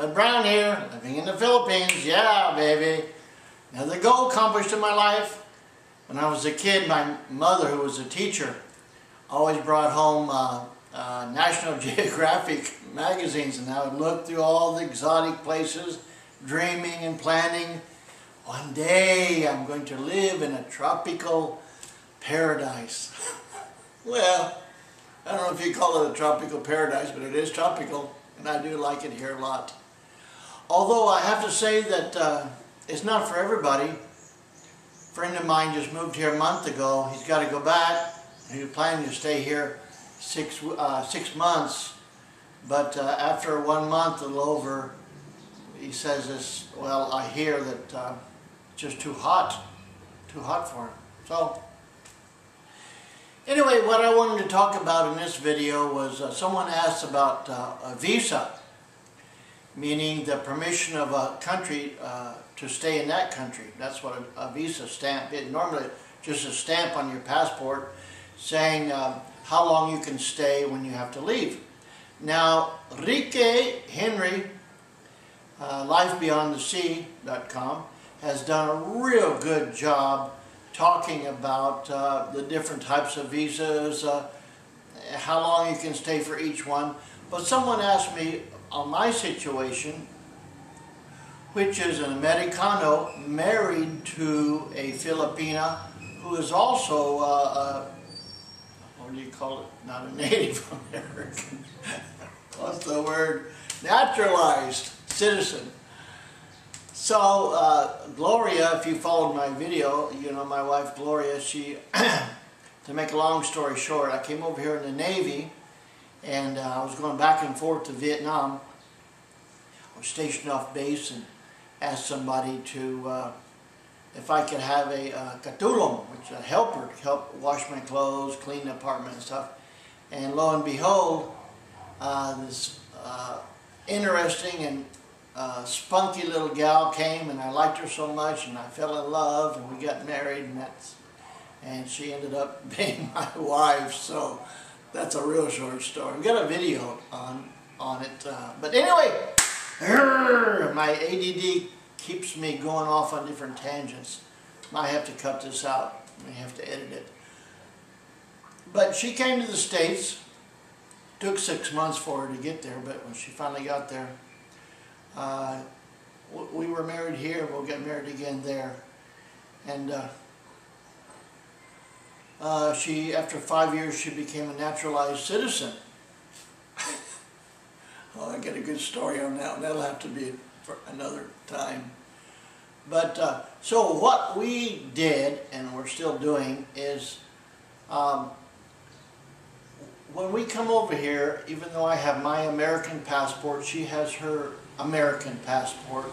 Bud Brown here, living in the Philippines. Yeah, baby. Another goal accomplished in my life. When I was a kid, my mother, who was a teacher, always brought home National Geographic magazines, and I would look through all the exotic places, dreaming and planning. One day I'm going to live in a tropical paradise. Well, I don't know if you call it a tropical paradise, but it is tropical, and I do like it here a lot. Although I have to say that it's not for everybody. A friend of mine just moved here a month ago. He's got to go back. He was planning to stay here six months, but after 1 month, a little over, he says this, well, I hear that it's just too hot for him. So, anyway, what I wanted to talk about in this video was someone asked about a visa, meaning the permission of a country to stay in that country. That's what a visa stamp is. Normally, just a stamp on your passport saying how long you can stay when you have to leave. Now, Rike Henry, lifebeyondthesea.com, has done a real good job talking about the different types of visas, how long you can stay for each one. But someone asked me on my situation, which is an Americano married to a Filipina who is also what do you call it? Not a native American. What's the word? Naturalized citizen. So Gloria, if you followed my video, you know my wife Gloria, she, to make a long story short, I came over here in the Navy, and I was going back and forth to Vietnam. I was stationed off base and asked somebody to, if I could have a katulong, which is a helper, to help wash my clothes, clean the apartment and stuff. And lo and behold, this interesting and spunky little gal came, and I liked her so much, and I fell in love, and we got married, and she ended up being my wife. So that's a real short story. I've got a video on it, but anyway, my ADD keeps me going off on different tangents. I have to cut this out. I have to edit it. But she came to the States. Took 6 months for her to get there, but when she finally got there, we were married here. We'll get married again there. And she, after 5 years, she became a naturalized citizen. Oh, I got a good story on that one. That'll have to be for another time. But so what we did, and we're still doing, is when we come over here, even though I have my American passport, she has her American passport.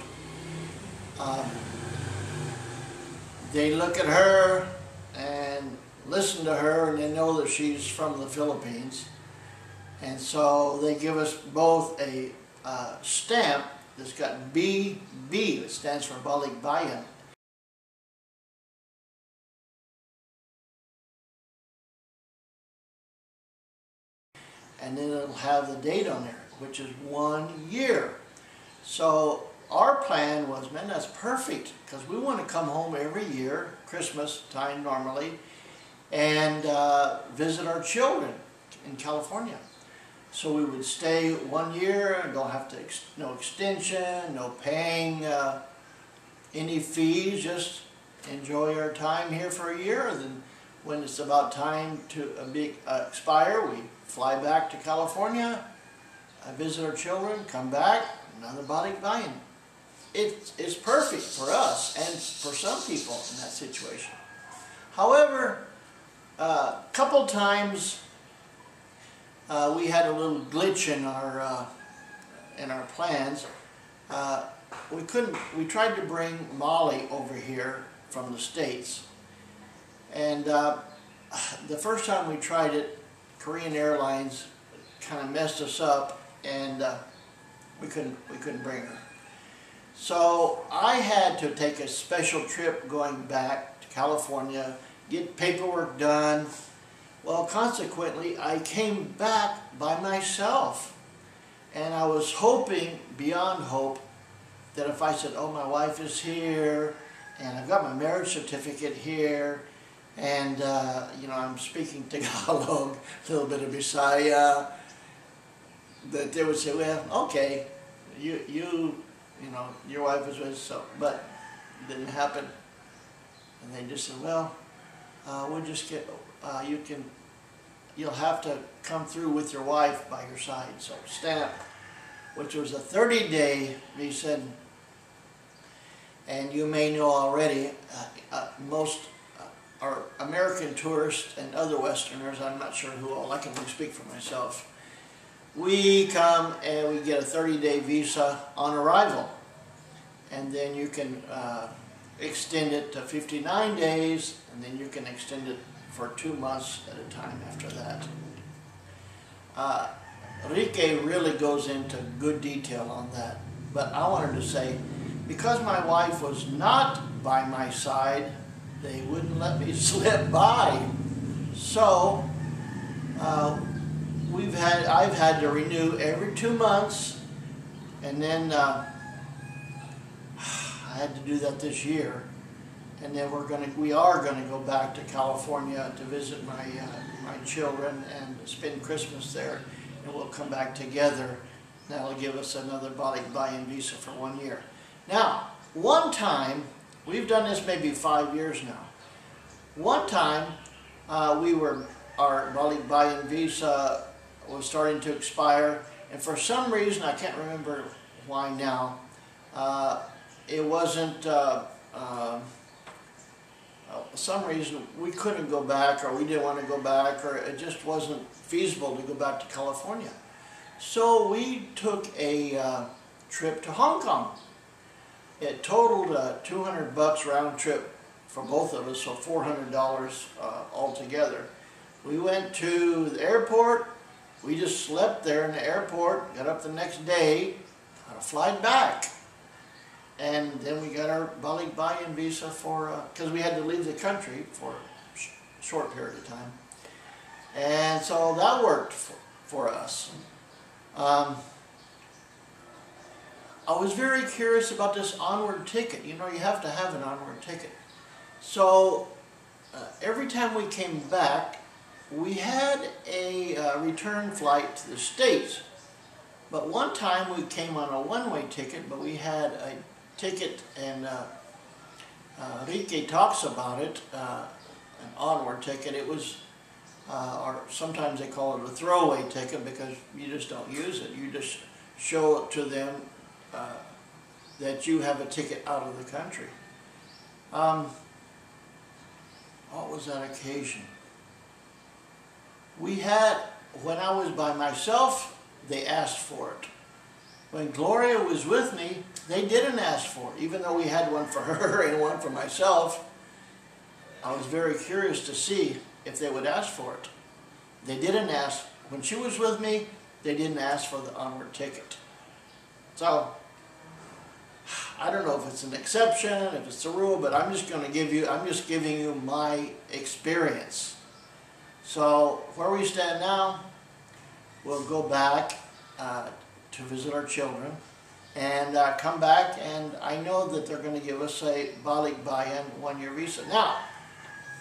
They look at her and listen to her, and they know that she's from the Philippines. And so they give us both a stamp that's got BB, it stands for Balikbayan. And then it'll have the date on there, which is 1 year. So our plan was, man, that's perfect, because we want to come home every year, Christmas time normally, and visit our children in California. So we would stay 1 year, and don't have to, no extension, no paying any fees, just enjoy our time here for a year. Then when it's about time to expire, we fly back to California, visit our children, come back, another Balikbayan. It's perfect for us and for some people in that situation. However, a couple times we had a little glitch in our plans. We couldn't. We tried to bring Molly over here from the States, and the first time we tried it, Korean Airlines kind of messed us up, and we couldn't bring her. So I had to take a special trip going back to California, get paperwork done. Well, consequently, I came back by myself, And I was hoping, beyond hope, that if I said, oh, my wife is here, and I've got my marriage certificate here, and, you know, I'm speaking Tagalog, a little bit of Visayah, that they would say, well, okay, you know, your wife is with, so, but it didn't happen. And they just said, well, we'll just get, you'll have to come through with your wife by your side, so stamp, which was a 30-day visa. And you may know already, most are American tourists and other Westerners, I'm not sure who all, I can only speak for myself, we come and we get a 30-day visa on arrival, and then you can extend it to 59 days, and then you can extend it for 2 months at a time after that. Rike really goes into good detail on that, but I wanted to say, because my wife was not by my side, they wouldn't let me slip by. So I've had to renew every 2 months, and then I had to do that this year, and then we are gonna go back to California to visit my my children and spend Christmas there, and we'll come back together. That'll give us another Balikbayan visa for 1 year. Now, one time, we've done this maybe 5 years now. One time, our Balikbayan visa was starting to expire, and for some reason, I can't remember why now, it wasn't, some reason we couldn't go back, or we didn't want to go back, or it just wasn't feasible to go back to California. So we took a trip to Hong Kong. It totaled $200 round trip for both of us, so $400 altogether. We went to the airport, we just slept there in the airport, got up the next day, flight back. And then we got our Balikbayan visa for, because we had to leave the country for a short period of time. And so that worked for us. I was very curious about this onward ticket. You know, you have to have an onward ticket. So every time we came back, we had a return flight to the States. But one time we came on a one-way ticket, but we had a ticket, and Rike talks about it, an onward ticket. It was, or sometimes they call it a throwaway ticket because you just don't use it. You just show it to them that you have a ticket out of the country. What was that occasion? We had, when I was by myself, they asked for it. When Gloria was with me, they didn't ask for it, even though we had one for her and one for myself. I was very curious to see if they would ask for it. They didn't ask. When she was with me, they didn't ask for the onward ticket. So, I don't know if it's an exception, if it's a rule, but I'm just going to give you, I'm just giving you my experience. So, where we stand now, we'll go back to visit our children and come back, and I know that they're going to give us a Balikbayan 1 year visa. Now,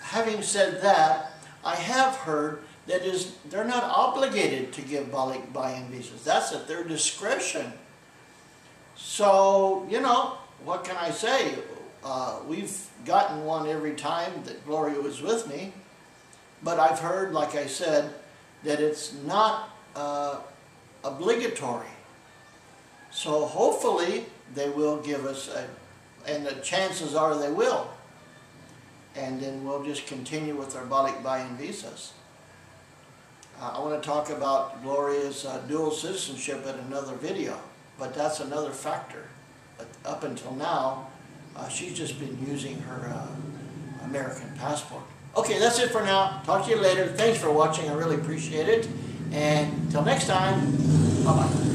having said that, I have heard that they're not obligated to give Balikbayan visas. That's at their discretion. So, you know, what can I say? We've gotten one every time that Gloria was with me, but I've heard, like I said, that it's not obligatory. So hopefully they will give us a, and the chances are they will. And then we'll just continue with our Balikbayan visas. I want to talk about Gloria's dual citizenship in another video. But that's another factor. Up until now, she's just been using her American passport. Okay, that's it for now. Talk to you later. Thanks for watching. I really appreciate it. And until next time, bye-bye.